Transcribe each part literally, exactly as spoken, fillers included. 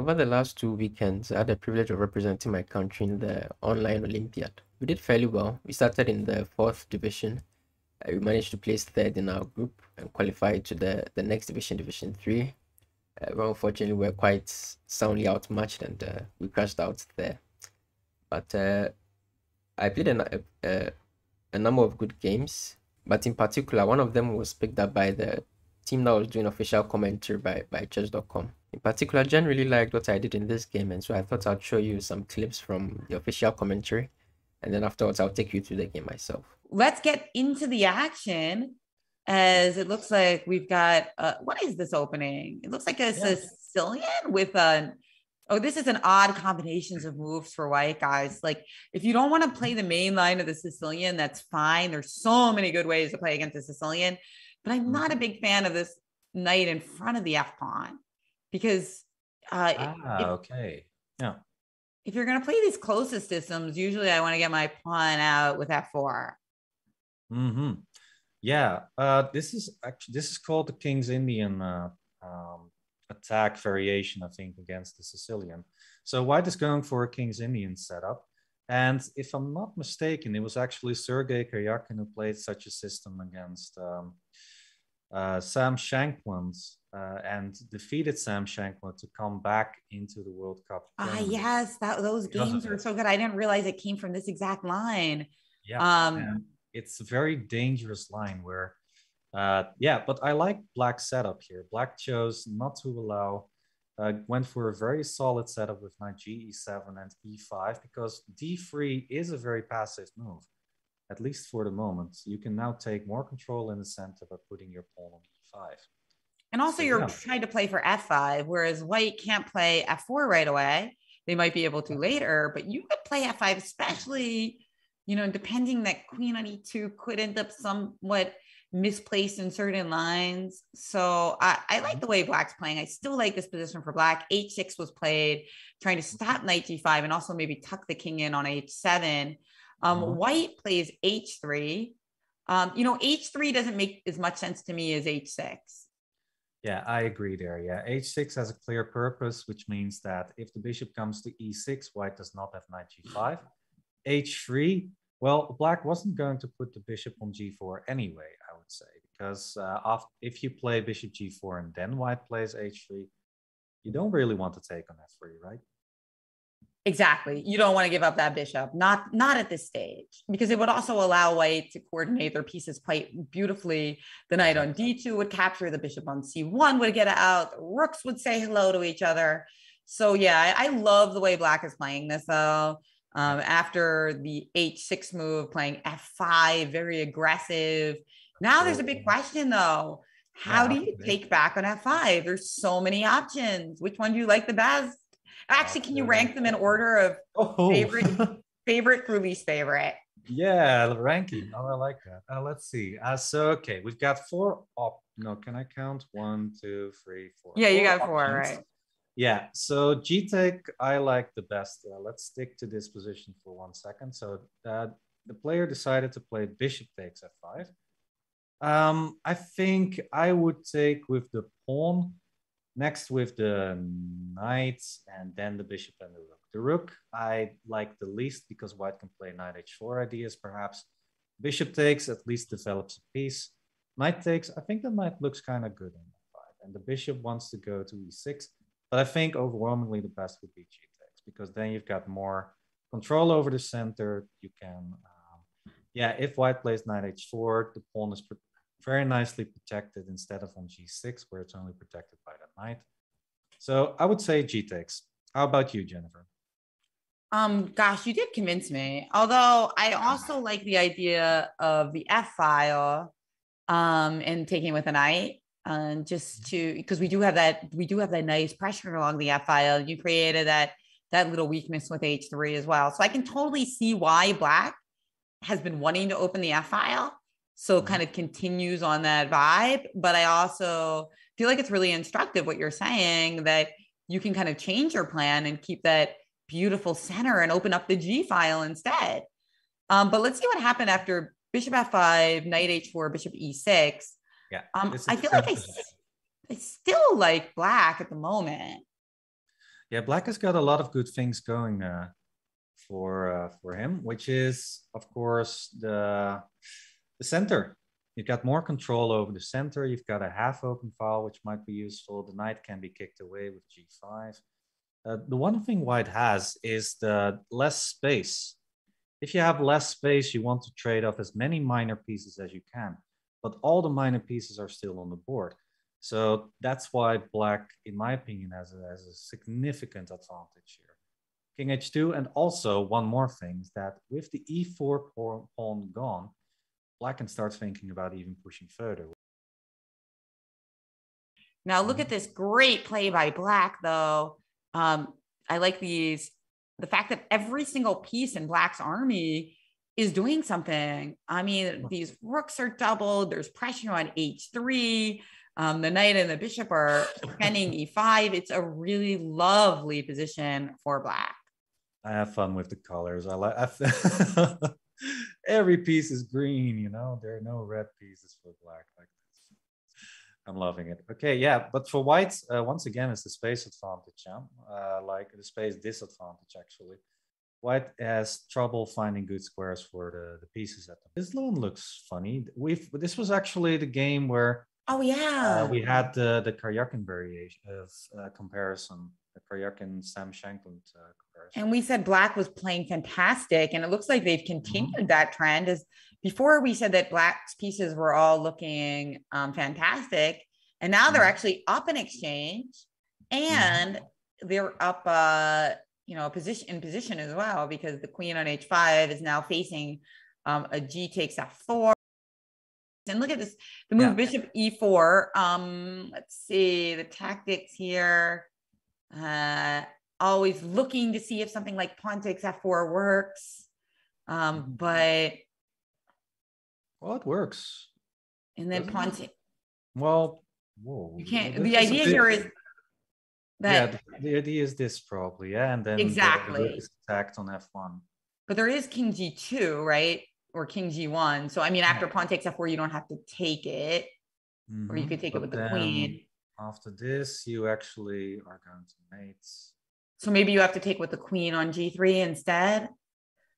Over the last two weekends, I had the privilege of representing my country in the online Olympiad. We did fairly well. We started in the fourth division. Uh, we managed to place third in our group and qualify to the, the next division, Division three. Uh, well, unfortunately, we were quite soundly outmatched and uh, we crashed out there. But uh, I played a, a, a number of good games, but in particular, one of them was picked up by the team that was doing official commentary by, by Chess dot com. In particular, Jen really liked what I did in this game, and so I thought I'd show you some clips from the official commentary, and then afterwards I'll take you through the game myself. Let's get into the action, as it looks like we've got, uh, what is this opening? It looks like a yeah. Sicilian with an, oh, this is an odd combinations of moves for white guys. Like, if you don't want to play the main line of the Sicilian, that's fine. There's so many good ways to play against the Sicilian. But I'm not a big fan of this knight in front of the F pawn, because uh, ah, if, okay, yeah. If you're going to play these closest systems, usually I want to get my pawn out with F four. Mm-hmm. Yeah, uh, this is actually this is called the King's Indian uh, um, attack variation, I think, against the Sicilian. So white is going for a King's Indian setup. And if I'm not mistaken, it was actually Sergey Karyakin who played such a system against um, uh, Sam Shankland uh, and defeated Sam Shankland to come back into the World Cup. Ah, uh, yes, that, those games were so good. I didn't realize it came from this exact line. Yeah, um, it's a very dangerous line where, uh, yeah, but I like black's setup here. Black chose not to allow. Uh, went for a very solid setup with knight G E seven and E five, because D three is a very passive move, at least for the moment. You can now take more control in the center by putting your pawn on E five. And also so, you're yeah. trying to play for F five, whereas white can't play F four right away. They might be able to later, but you could play F five, especially, you know, depending that queen on E two could end up somewhat misplaced in certain lines. So I, I like the way black's playing. I still like this position for black. H six was played, trying to stop knight G five and also maybe tuck the king in on H seven. Um, mm-hmm. White plays H three. Um, you know, H three doesn't make as much sense to me as H six. Yeah, I agree there. Yeah, H six has a clear purpose, which means that if the bishop comes to E six, white does not have knight G five. H three, well, black wasn't going to put the bishop on G four anyway, I would say, because uh, after, if you play bishop G four and then white plays H three, you don't really want to take on F three, right? Exactly. You don't want to give up that bishop, not not at this stage, because it would also allow white to coordinate their pieces quite beautifully. The knight on D two would capture, the bishop on C one would get out, rooks would say hello to each other. So yeah, I, I love the way black is playing this though. Um, after the H six move, playing F five, very aggressive. Now there's a big question though. How do you take back on F five? There's so many options. Which one do you like the best? Actually, can you rank them in order of oh. favorite, favorite through least favorite? Yeah, the ranking. Oh, I like that. Uh, let's see. Uh, so, okay, we've got four op. No, can I count? One, two, three, four. Yeah, you got four, options. Right? Yeah, so G-take, I like the best. Uh, let's stick to this position for one second. So uh, the player decided to play bishop takes F five. Um, I think I would take with the pawn, next with the knight, and then the bishop and the rook. The rook I like the least because white can play knight H four ideas, perhaps. Bishop takes at least develops a piece. Knight takes, I think the knight looks kind of good in F five. And the bishop wants to go to E six. But I think overwhelmingly the best would be G-takes, because then you've got more control over the center. You can, um, yeah, if white plays knight H four, the pawn is very nicely protected instead of on G six, where it's only protected by that knight. So I would say G-takes. How about you, Jennifer? Um, gosh, you did convince me. Although I also like the idea of the F-file um, and taking with a knight. And um, just to, because we do have that, we do have that nice pressure along the F file. You created that, that little weakness with H three as well. So I can totally see why black has been wanting to open the F file. So it kind of continues on that vibe. But I also feel like it's really instructive what you're saying, that you can kind of change your plan and keep that beautiful center and open up the G file instead. Um, but let's see what happened after bishop F five, knight H four, bishop E six. Yeah, um, I feel like I, I still like black at the moment. yeah, Black has got a lot of good things going uh, for uh, for him, which is of course the the center. You've got more control over the center. You've got a half open file, which might be useful. The knight can be kicked away with g five. Uh, the one thing white has is the less space. If you have less space, you want to trade off as many minor pieces as you can, but all the minor pieces are still on the board. So that's why Black, in my opinion, has a, has a significant advantage here. King h two, and also one more thing is that with the e four pawn gone, Black can start thinking about even pushing further. Now look at this great play by Black, though. Um, I like these, the fact that every single piece in Black's army is doing something. I mean, these rooks are doubled. There's pressure on h three. Um, the knight and the bishop are defending e five. It's a really lovely position for Black. I have fun with the colors. I like. I Every piece is green, you know. There are no red pieces for Black like this. I'm loving it. Okay, yeah, but for White, uh, once again, it's the space advantage, yeah? uh, like the space disadvantage actually. White has trouble finding good squares for the, the pieces at the. This loan looks funny. We've this was actually the game where oh yeah uh, we had the the Karyakin variation of uh, comparison. The Karyakin Sam Shankland uh, comparison. And we said Black was playing fantastic, and it looks like they've continued mm-hmm. that trend. As before, we said that Black's pieces were all looking um, fantastic, and now they're actually up in exchange, and mm-hmm. they're up, uh, you know, position in position as well, because the queen on h five is now facing um, a g takes f four. And look at this, the move yeah. bishop e four. Um, let's see the tactics here. Uh, always looking to see if something like pawn takes f four works, um, but well, it works. And then pawn takes. Well, whoa. You can't. The idea here is that yeah, the, the idea is this probably, yeah, and then exactly the, the rook is attacked on f one. But there is king g two, right, or king g one. So I mean, after pawn takes f four, you don't have to take it, mm-hmm. or you could take but it with then... the queen. After this, you actually are going to mate. So maybe you have to take with the queen on g three instead. I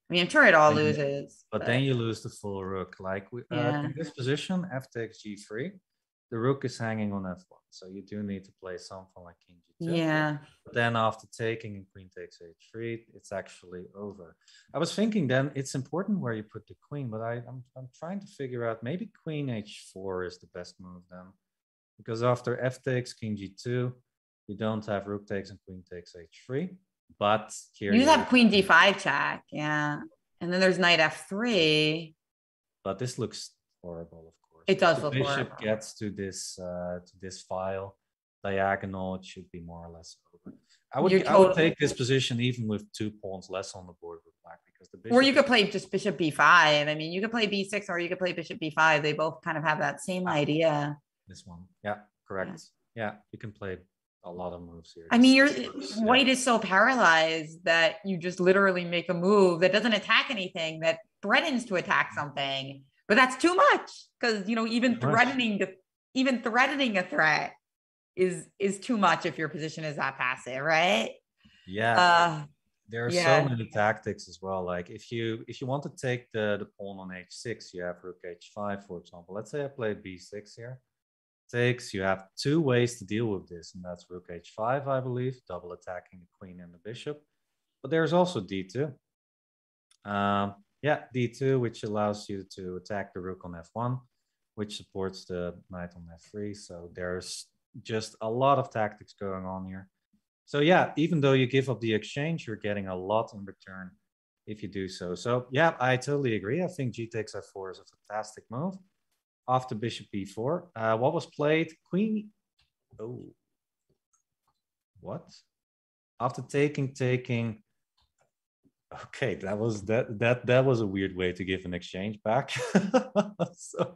mean, I'm sure it all then, loses. But, but then you lose the full rook. Like we, yeah. uh, in this position, f takes g three, the rook is hanging on f one. So you do need to play something like king g two. Yeah. But then after taking and queen takes h three, it's actually over. I was thinking then it's important where you put the queen, but I, I'm, I'm trying to figure out maybe queen h four is the best move then. Because after f takes king g two, you don't have rook takes and queen takes h three. But here you, you have, have queen d five check, yeah. And then there's knight f three. But this looks horrible, of course. It does look horrible. The bishop gets to this uh, to this file diagonal. It should be more or less over. I would, I totally would take this position even with two pawns less on the board with Black, because the bishop. Or you could play just bishop b five. I mean, you could play b six, or you could play bishop b five. They both kind of have that same idea. This one, yeah, correct. Yeah. yeah, you can play a lot of moves here. I mean, you're, White yeah. is so paralyzed that you just literally make a move that doesn't attack anything, that threatens to attack something, but that's too much, because you know even threatening to, even threatening a threat is is too much if your position is that passive, right? Yeah, uh, there are yeah. so many tactics as well. Like if you if you want to take the the pawn on h six, you have rook h five, for example. Let's say I play b six here. Takes, you have two ways to deal with this, and that's rook h five, I believe, double attacking the queen and the bishop. But there's also d two. Um, yeah, d two, which allows you to attack the rook on f one, which supports the knight on f three. So there's just a lot of tactics going on here. So yeah, even though you give up the exchange, you're getting a lot in return if you do so. So yeah, I totally agree. I think g takes f four is a fantastic move. After bishop b four, uh, what was played? Queen. Oh, what? After taking, taking. Okay, that was that that that was a weird way to give an exchange back. So,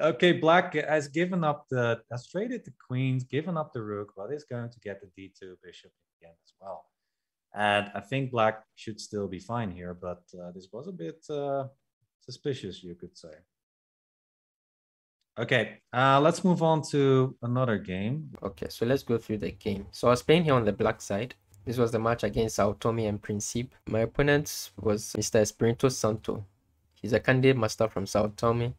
okay, Black has given up the has traded the queens, given up the rook, but is going to get the d two bishop again as well. And I think Black should still be fine here, but uh, this was a bit uh, suspicious, you could say. Okay, uh, let's move on to another game. Okay, so let's go through the game. So I was playing here on the black side. This was the match against Sao Tome and Principe. My opponent was Mister Espirito Santo. He's a candidate master from Sao Tome.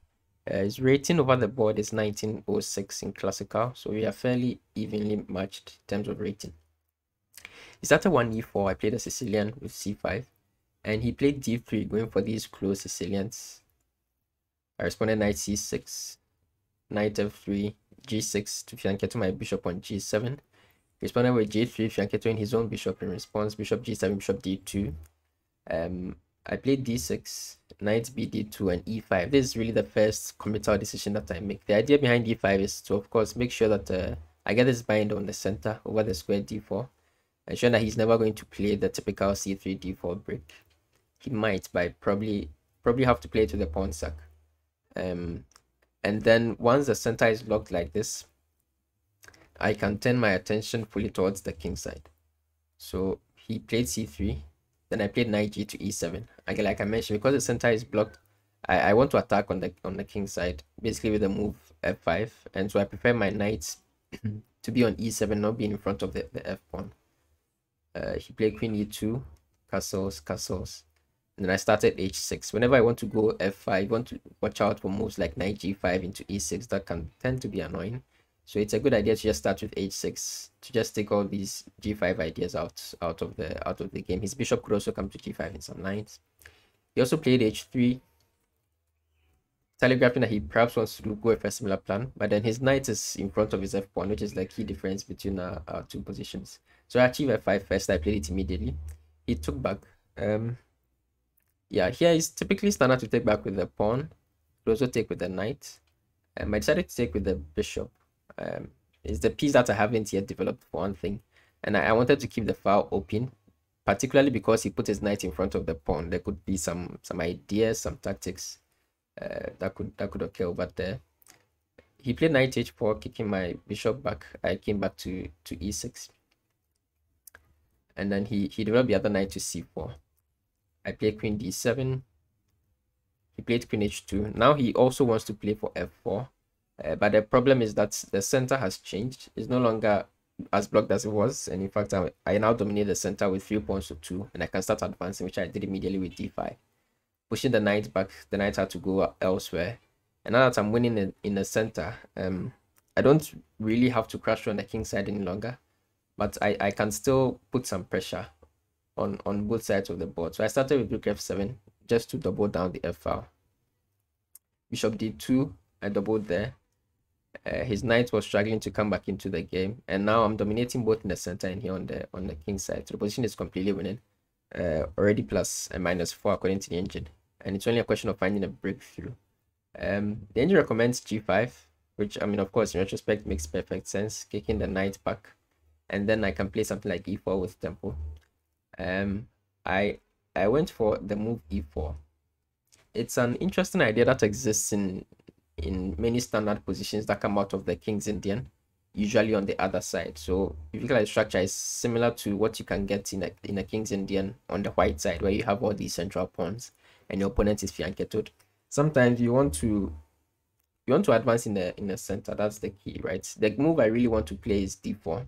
Uh, his rating over the board is nineteen oh six in classical, so we are fairly evenly matched in terms of rating. He started one e four, I played a Sicilian with c five, and he played d three, going for these close Sicilians. I responded knight c six, knight f three, g six to fianchetto my bishop on g seven. Responded with g three, fianchettoing his own bishop in response, bishop g seven, bishop d two. Um, I played d six, knight b, d two, and e five. This is really the first committal decision that I make. The idea behind d five is to, of course, make sure that uh, I get this bind on the center over the square d four, ensuring that he's never going to play the typical c three, d four break. He might, but probably probably have to play to the pawn sack. Um, and then once the center is locked like this, I can turn my attention fully towards the king side. So he played c three, then I played knight g to e seven. Again, like I mentioned, because the center is blocked, I, I want to attack on the on the king side, basically with the move f five, and so I prefer my knights to be on e seven, not being in front of the, the f pawn. Uh, he played queen e two, castles, castles, and then I started h six. Whenever I want to go f five, you want to watch out for moves like knight g five into e six that can tend to be annoying. So it's a good idea to just start with h six, to just take all these g five ideas out out of the out of the game. His bishop could also come to g five in some lines. He also played h three, telegraphing that he perhaps wants to go with a similar plan, but then his knight is in front of his f pawn, which is the key difference between our, our two positions. So I achieved f five first. I played it immediately. He took back. Um, yeah, here is typically standard to take back with the pawn. Could also take with the knight. Um, I decided to take with the bishop. Um, it's the piece that I haven't yet developed, for one thing, and I, I wanted to keep the file open, particularly because he put his knight in front of the pawn. There could be some some ideas, some tactics uh, that could that could occur over there. He played knight h four, kicking my bishop back. I came back to to e six, and then he he developed the other knight to c four. I played queen d seven. He played queen h two. Now he also wants to play for f four. Uh, but the problem is that the center has changed. It's no longer as blocked as it was, and in fact I, I now dominate the center with three pawns to two, and I can start advancing, which I did immediately with d five, pushing the knight back. The knight had to go elsewhere, and now that I'm winning in, in the center, um I don't really have to crash on the king side any longer, but I, I can still put some pressure on on both sides of the board. So I started with rook f seven just to double down the f file. Bishop d two, I doubled there. Uh, his knight was struggling to come back into the game, and now I'm dominating both in the center and here on the on the king side. So the position is completely winning, uh, already plus and minus four according to the engine, and it's only a question of finding a breakthrough. Um, the engine recommends g five, which I mean, of course, in retrospect makes perfect sense, kicking the knight back, and then I can play something like e four with tempo. Um, I I went for the move e four. It's an interesting idea that exists in. in many standard positions that come out of the King's Indian, usually on the other side. So if you look at the structure, it's similar to what you can get in a, in a King's Indian on the white side, where you have all these central pawns and your opponent is fianchettoed. Sometimes you want to you want to advance in the in the center. That's the key, right? The move I really want to play is d four,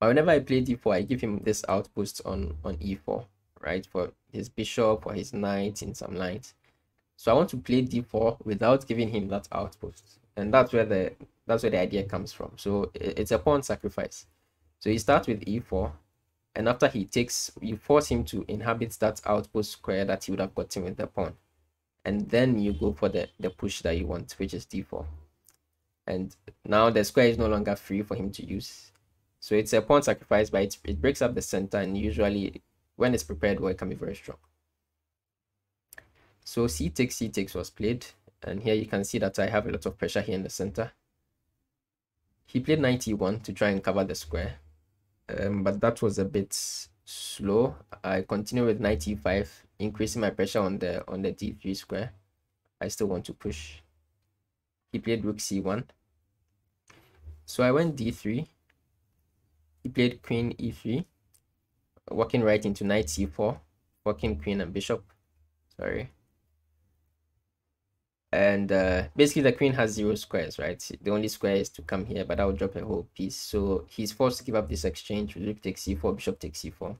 but whenever I play d four, I give him this outpost on on e four, right, for his bishop or his knight in some lines. So I want to play d four without giving him that outpost, and that's where the that's where the idea comes from. So it's a pawn sacrifice. So he starts with e four, and after he takes, you force him to inhabit that outpost square that he would have gotten with the pawn, and then you go for the the push that you want, which is d four. And now the square is no longer free for him to use. So it's a pawn sacrifice, but it, it breaks up the center, and usually when it's prepared well, it can be very strong. So c takes c takes was played, and here you can see that I have a lot of pressure here in the center. He played knight e one to try and cover the square, um, but that was a bit slow. I continue with knight e five, increasing my pressure on the on the d three square. I still want to push. He played rook c one, so I went d three. He played queen e three, walking right into knight c four, walking queen and bishop. Sorry. And uh, basically the queen has zero squares, right? The only square is to come here, but I would drop a whole piece. So he's forced to give up this exchange. Rook takes c four, bishop takes c four.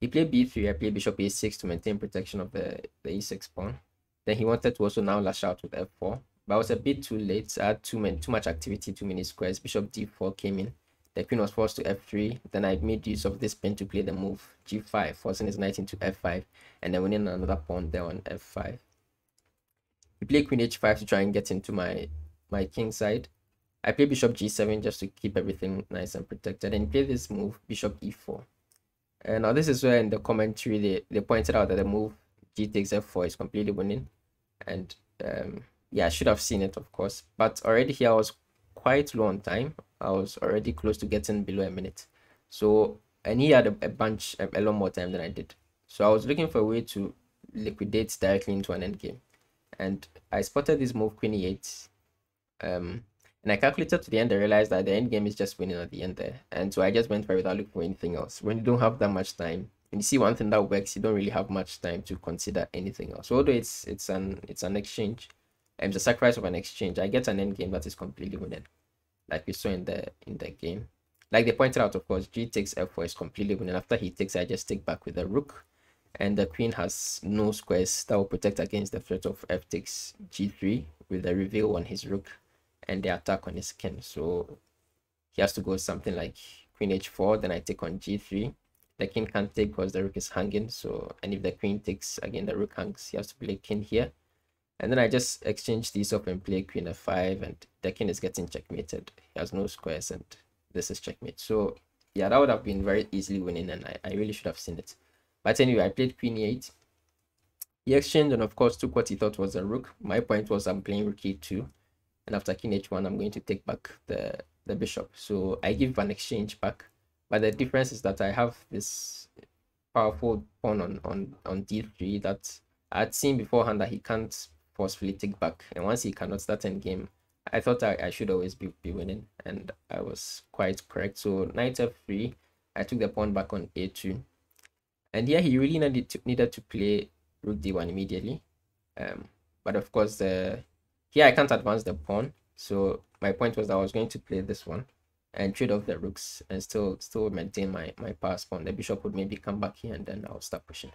He played b three. I played bishop a six to maintain protection of the, the e six pawn. Then he wanted to also now lash out with f four. But I was a bit too late. I had too, many, too much activity, too many squares. Bishop d four came in. The queen was forced to f three. Then I made use of this pin to play the move g five, forcing his knight into f five. And then winning another pawn there on f five. We play queen h five to try and get into my, my king side. I play bishop g seven just to keep everything nice and protected. And play this move, bishop e four. And now this is where in the commentary they, they pointed out that the move g takes f four is completely winning. And... um. Yeah, I should have seen it, of course, but already here I was quite low on time. I was already close to getting below a minute. So, and he had a, a bunch, a, a lot more time than I did. So I was looking for a way to liquidate directly into an endgame. And I spotted this move, queen e eight. Um, and I calculated to the end, I realized that the endgame is just winning at the end there. And so I just went for it without looking for anything else. When you don't have that much time, and you see one thing that works, you don't really have much time to consider anything else. So although it's, it's, an, it's an exchange, and the sacrifice of an exchange, I get an endgame that is completely winning, like we saw in the in the game. Like they pointed out, of course, g takes f four is completely winning. After he takes, I just take back with the rook, and the queen has no squares that will protect against the threat of f takes g three with the reveal on his rook and the attack on his king. So he has to go something like queen h four, then I take on g three. The king can't take because the rook is hanging. So, and if the queen takes, again the rook hangs, he has to play king here. And then I just exchange these up and play queen f five, and the king is getting checkmated. He has no squares, and this is checkmate. So yeah, that would have been very easily winning, and I, I really should have seen it. But anyway, I played queen e eight. He exchanged and of course took what he thought was a rook. My point was I'm playing rook e two, and after king h one, I'm going to take back the, the bishop. So I give an exchange back, but the difference is that I have this powerful pawn on, on, on d three that I had seen beforehand that he can't forcefully take back, and once he cannot start endgame, I thought I, I should always be, be winning, and I was quite correct. So knight f three, I took the pawn back on a two, and yeah, he really needed to, needed to play rook d one immediately, um, but of course the here I can't advance the pawn, so my point was that I was going to play this one and trade off the rooks and still still maintain my, my pass pawn. The bishop would maybe come back here, and then I'll start pushing.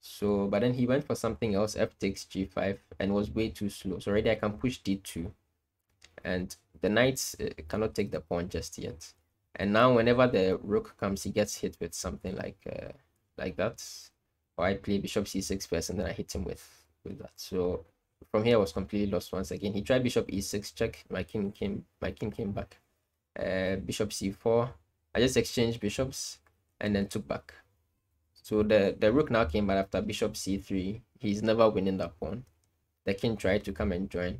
So, but then he went for something else, f takes g five, and was way too slow. So already I can push d two, and the knight uh, cannot take the pawn just yet. And now whenever the rook comes, he gets hit with something like uh, like that. Or I play bishop c six first, and then I hit him with, with that. So from here I was completely lost once again. He tried bishop e six check, my king came, my king came back. Uh, bishop c four, I just exchanged bishops, and then took back. So the, the rook now came, but after bishop c three, he's never winning that pawn. The king tried to come and join.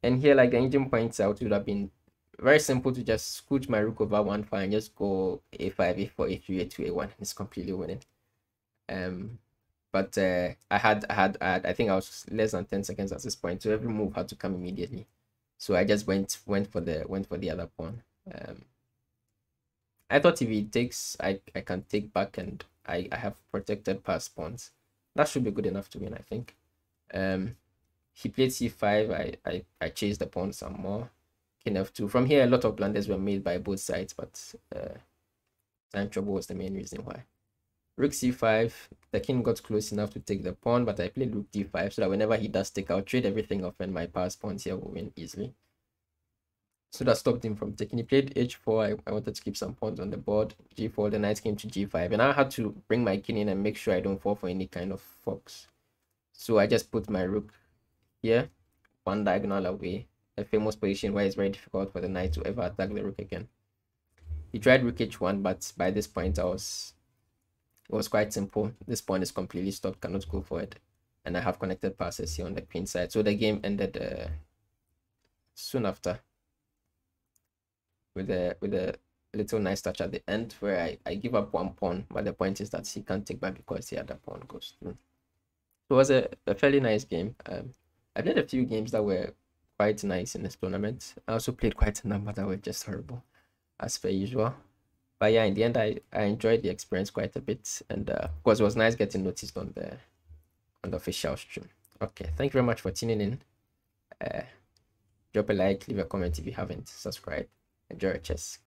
And here, like the engine points out, it would have been very simple to just scooch my rook over one file and just go a five, a four, a three, a two, a one. It's completely winning. Um, but uh, I, had, I, had, I had, I think I was less than ten seconds at this point, so every move had to come immediately. So I just went went for the went for the other pawn. Um, I thought if he takes, I, I can take back, and I, I have protected past pawns. That should be good enough to win, I think. Um, he played c five. I, I, I chased the pawn some more. King f two. From here, a lot of blunders were made by both sides, but uh, time trouble was the main reason why. Rook c five. The king got close enough to take the pawn, but I played rook d five so that whenever he does take, I'll trade everything off, and my past pawns here will win easily. So that stopped him from taking. He played h four. I, I wanted to keep some pawns on the board. g four, the knight came to g five. And I had to bring my king in and make sure I don't fall for any kind of fox. So I just put my rook here, one diagonal away. A famous position where it's very difficult for the knight to ever attack the rook again. He tried rook h one, but by this point, I was, it was quite simple. This pawn is completely stopped, cannot go forward. And I have connected passes here on the queen side. So the game ended uh, soon after, with a with a little nice touch at the end where I, I give up one pawn, but the point is that he can't take back because the other pawn goes through. It was a, a fairly nice game. Um, I played a few games that were quite nice in this tournament. I also played quite a number that were just horrible, as per usual. But yeah, in the end, I, I enjoyed the experience quite a bit, and uh, of course, it was nice getting noticed on the, on the official stream. Okay, thank you very much for tuning in. uh, drop a like, leave a comment if you haven't, subscribe, enjoy your chess.